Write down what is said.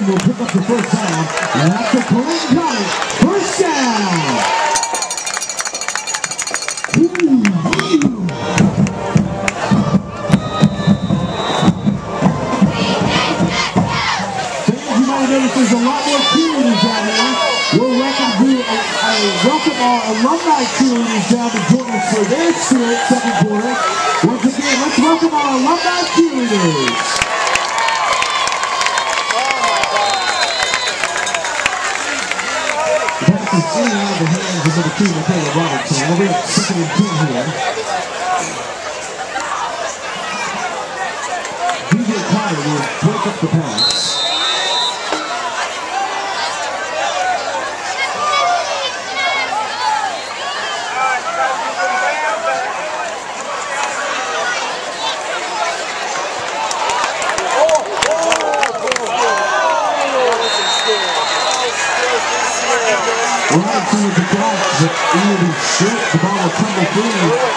Boone will pick up the first down. And that's a Colleen Connors. First down. Fans, you might notice there's a lot more cheerleaders out here. We'll welcome our alumni cheerleaders down to join us for their cheer second quarter. Once again, let's welcome our alumni cheerleaders. In and out of the hands of the team of Taylor Robertson. We'll be at 2-2 here. DJ Connor will break up the pass. Right through the block, but it will be short. The ball will tumble through.